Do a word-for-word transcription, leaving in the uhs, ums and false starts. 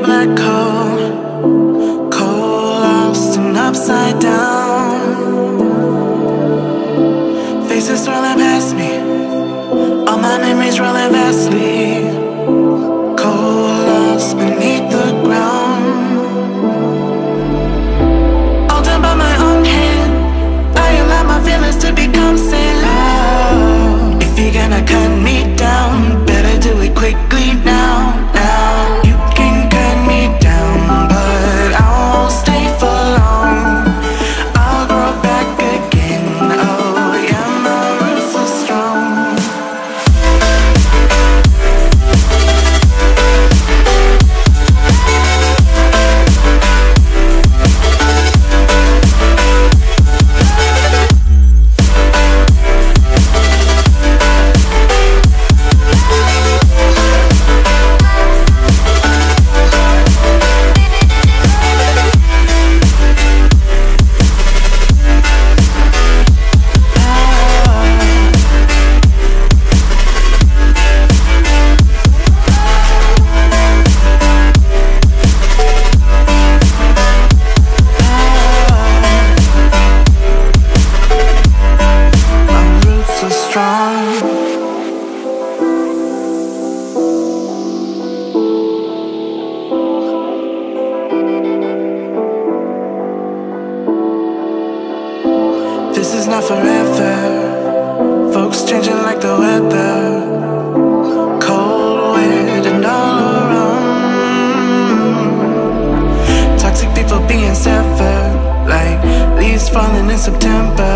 a black hole, cold, lost and upside down. Faces rolling past me, all my memories rolling vastly, cold, lost beneath the ground. All done by my own hand, I allow my feelings to become sand. Oh, if you're gonna cut me down, better do it quickly now. This is not forever. Folks changing like the weather, cold, weird, and all around. Toxic people being severed, like leaves falling in September.